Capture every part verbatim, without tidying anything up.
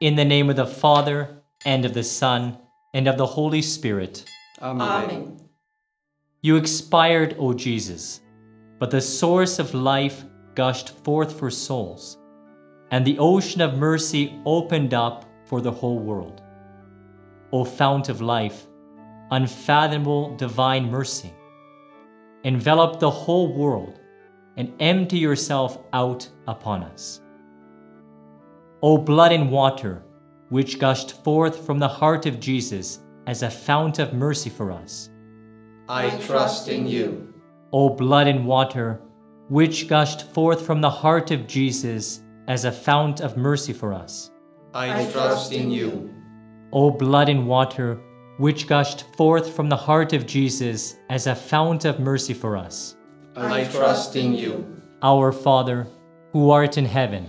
In the name of the Father, and of the Son, and of the Holy Spirit. Amen. Amen. You expired, O Jesus, but the source of life gushed forth for souls, and the ocean of mercy opened up for the whole world. O fount of life, unfathomable divine mercy, envelop the whole world and empty yourself out upon us. O blood and water, which gushed forth from the heart of Jesus as a fount of mercy for us, I trust in you. O blood and water, which gushed forth from the heart of Jesus as a fount of mercy for us, I trust in you. O blood and water, which gushed forth from the heart of Jesus as a fount of mercy for us, I trust in you. Our Father, who art in heaven,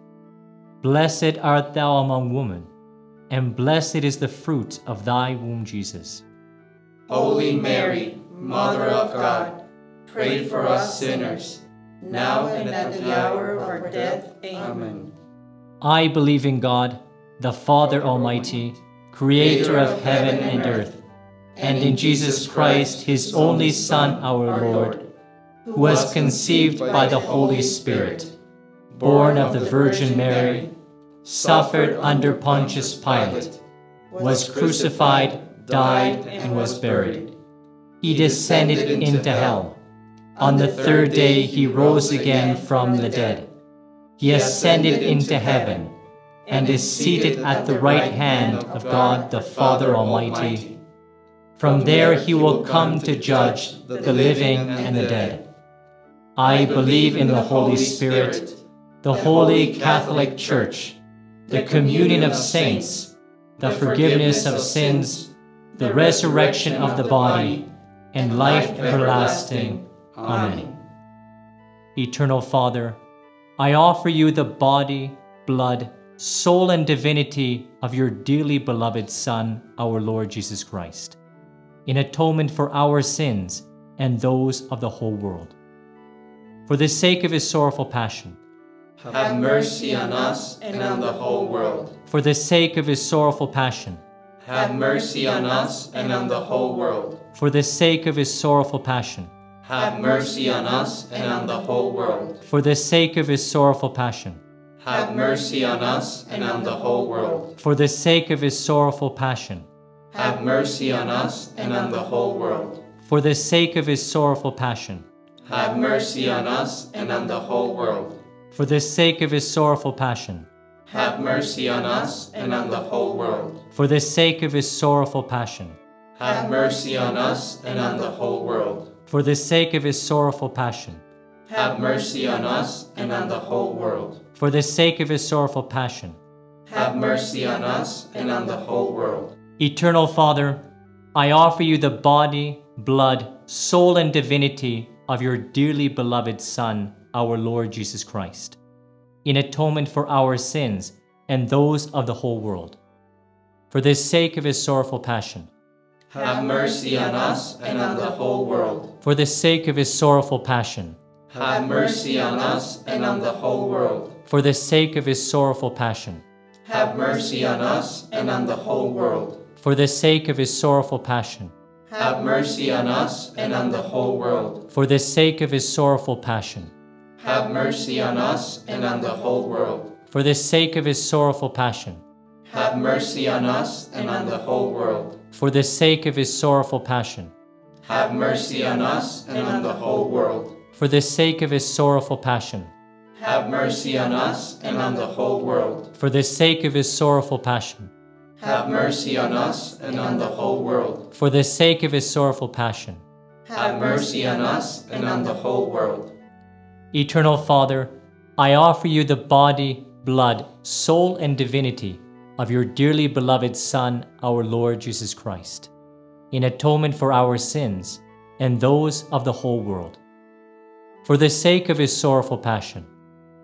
Blessed art thou among women, and blessed is the fruit of thy womb, Jesus. Holy Mary, Mother of God, pray for us sinners, now and at the hour of our death. Amen. I believe in God, the Father Almighty, Creator of heaven and earth, and in Jesus Christ, his only Son, our Lord, who was conceived by the Holy Spirit, born of the Virgin Mary, suffered under Pontius Pilate, was crucified, died, and was buried. He descended into hell. On the third day he rose again from the dead. He ascended into heaven, and is seated at the right hand of God the Father Almighty. From there he will come to judge the living and the dead. I believe in the Holy Spirit, the Holy Catholic Church, the communion of saints, the forgiveness of sins, the resurrection of the body, and life everlasting. Amen. Eternal Father, I offer you the body, blood, soul, and divinity of your dearly beloved Son, our Lord Jesus Christ, in atonement for our sins and those of the whole world. For the sake of his sorrowful passion, have mercy on us and on the whole world. For the sake of his sorrowful passion, have mercy on us and on the whole world. For the sake of his sorrowful passion, have mercy on us and on the whole world. For the sake of his sorrowful passion, have mercy on us and on the whole world. For the sake of his sorrowful passion, have mercy on us and on the whole world. For the sake of his sorrowful passion, have mercy on us and on the whole world. For the sake of his sorrowful passion, have mercy on us and on the whole world. For the sake of his sorrowful passion, have mercy on us and on the whole world. For the sake of his sorrowful passion, have mercy on us and on the whole world. For the sake of his sorrowful passion, have mercy on us and on the whole world. Eternal Father, I offer you the body, blood, soul, and divinity of your dearly beloved Son, our Lord Jesus Christ, in atonement for our sins and those of the whole world. For the sake of his sorrowful passion, have mercy on us and on the whole world. For the sake of his sorrowful passion, have mercy on us and on the whole world. For the sake of his sorrowful passion, have mercy on us and on the whole world. For the sake of his sorrowful passion, have mercy on us and on the whole world. For the sake of his sorrowful passion, have mercy on us and on the whole world. For the sake of his sorrowful passion, have mercy on us and on the whole world. For the sake of his sorrowful passion, have mercy on us and on the whole world. For the sake of his sorrowful passion, have mercy on us and on the whole world. For the sake of his sorrowful passion, have mercy on us and on the whole world. For the sake of his sorrowful passion, have mercy on us and on the whole world. Eternal Father, I offer you the body, blood, soul, and divinity of your dearly beloved Son, our Lord Jesus Christ, in atonement for our sins and those of the whole world. For the sake of his sorrowful passion,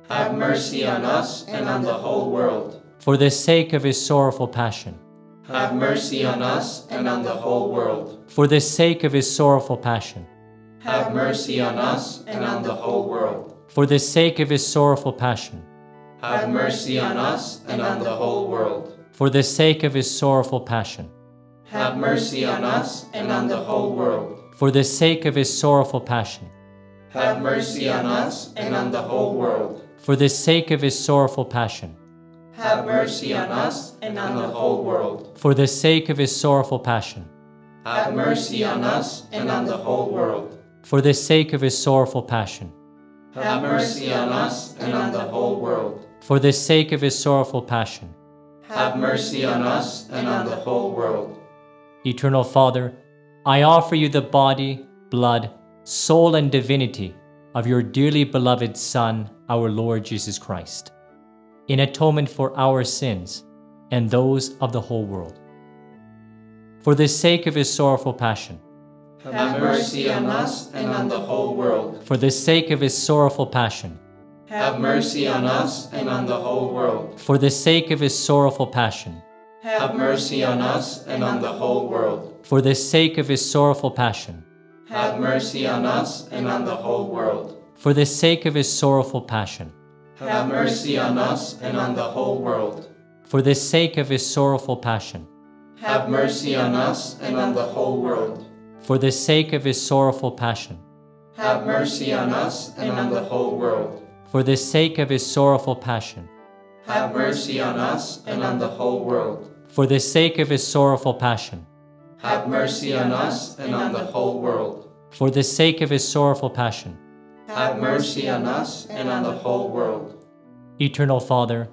have mercy on us and on the whole world. For the sake of his sorrowful passion, have mercy on us and on the whole world. For the sake of his sorrowful passion, have mercy on us and on the whole world. For the sake of his sorrowful passion, have mercy on us and on the whole world. For the sake of his sorrowful passion, have mercy on us and on the whole world. For the sake of his sorrowful passion, have mercy on us and on the whole world. For the sake of his sorrowful passion, have mercy on us and on the whole world. For the sake of his sorrowful passion, have mercy on us and on the whole world. For the sake of his sorrowful passion, have mercy on us and on the whole world. For the sake of his sorrowful passion, have mercy on us and on the whole world. Eternal Father, I offer you the body, blood, soul, and divinity of your dearly beloved Son, our Lord Jesus Christ, in atonement for our sins and those of the whole world. For the sake of his sorrowful passion, have mercy on us and on the whole world. For the sake of his sorrowful passion, have mercy on us and on the whole world. For the sake of his sorrowful passion, have mercy on us and on the whole world. For the sake of his sorrowful passion, have mercy on us and on the whole world. For the sake of his sorrowful passion, have mercy on us and on the whole world. For the sake of his sorrowful passion, have mercy on us and on the whole world. For the sake of his sorrowful passion, have mercy on us and on the whole world. For the sake of his sorrowful passion, have mercy on us and on the whole world. For the sake of his sorrowful passion, have mercy on us and on the whole world. For the sake of his sorrowful passion, have mercy on us and on the whole world. Eternal Father,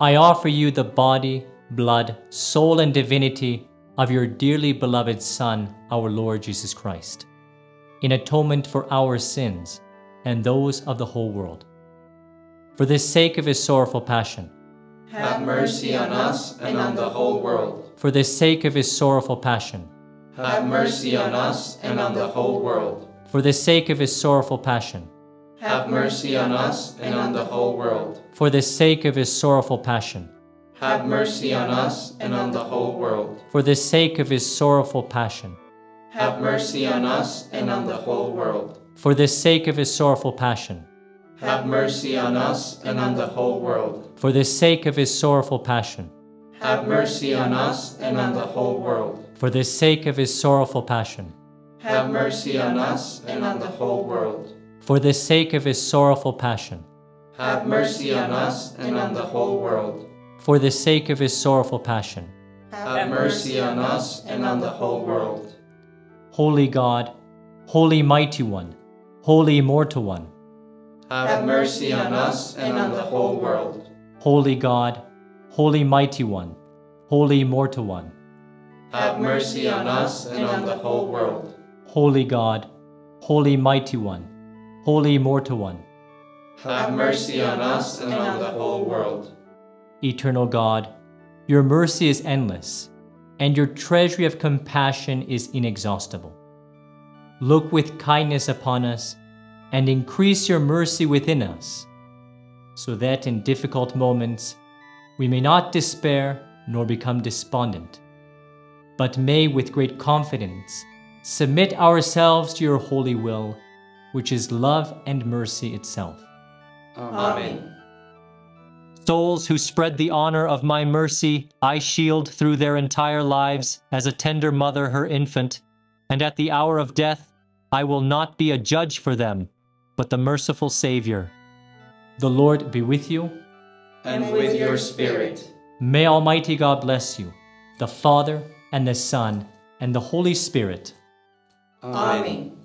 I offer you the body, blood, soul, and divinity of your dearly beloved Son, our Lord Jesus Christ, in atonement for our sins and those of the whole world. For the sake of his sorrowful passion, have mercy on us and on the whole world. For the sake of his sorrowful passion, have mercy on us and on the whole world. For the sake of his sorrowful passion, have mercy on us and on the whole world. For the sake of his sorrowful passion, have mercy on us and on the whole world. For the sake of his sorrowful passion, have mercy on us and on the whole world. For the sake of his sorrowful passion, have mercy on us and on the whole world. For the sake of his sorrowful passion, have mercy on us and on the whole world. For the sake of his sorrowful passion, have mercy on us and on the whole world. For the sake of his sorrowful passion, have mercy on us and on the whole world. For the sake of his sorrowful passion, have mercy on us and on the whole world. Holy God, Holy Mighty One, Holy Immortal One, have mercy on us and on the whole world. Holy God, Holy Mighty One, Holy Immortal One, have mercy on us and on the whole world. Holy God, Holy Mighty One, Holy Immortal One, have mercy on us and on the whole world. Eternal God, your mercy is endless, and your treasury of compassion is inexhaustible. Look with kindness upon us, and increase your mercy within us, so that in difficult moments we may not despair nor become despondent, but may with great confidence submit ourselves to your holy will, which is love and mercy itself. Amen. Souls who spread the honor of my mercy, I shield through their entire lives as a tender mother her infant, and at the hour of death, I will not be a judge for them, but the merciful Savior. The Lord be with you. And with your spirit. May Almighty God bless you, the Father, and the Son, and the Holy Spirit. Amen. Amen.